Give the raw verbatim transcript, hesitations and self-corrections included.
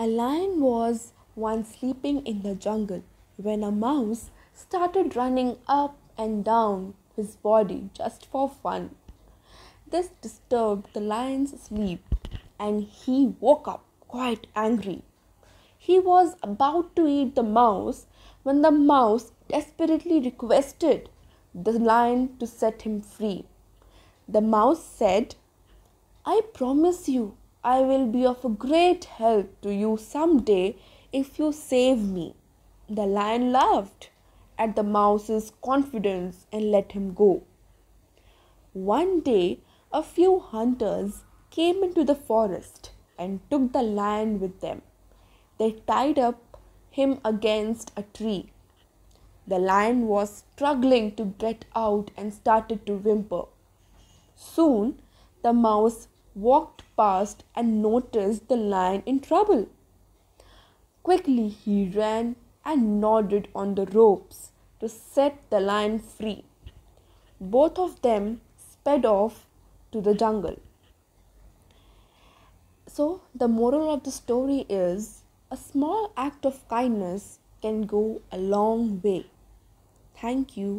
A lion was once sleeping in the jungle when a mouse started running up and down his body just for fun. This disturbed the lion's sleep and he woke up quite angry. He was about to eat the mouse when the mouse desperately requested the lion to set him free. The mouse said, "I promise you, I will be of a great help to you someday if you save me." The lion laughed at the mouse's confidence and let him go. One day, a few hunters came into the forest and took the lion with them. They tied up him against a tree. The lion was struggling to get out and started to whimper. Soon, the mouse walked past and noticed the lion in trouble. Quickly, he ran and gnawed on the ropes to set the lion free. Both of them sped off to the jungle. So, the moral of the story is, a small act of kindness can go a long way. Thank you.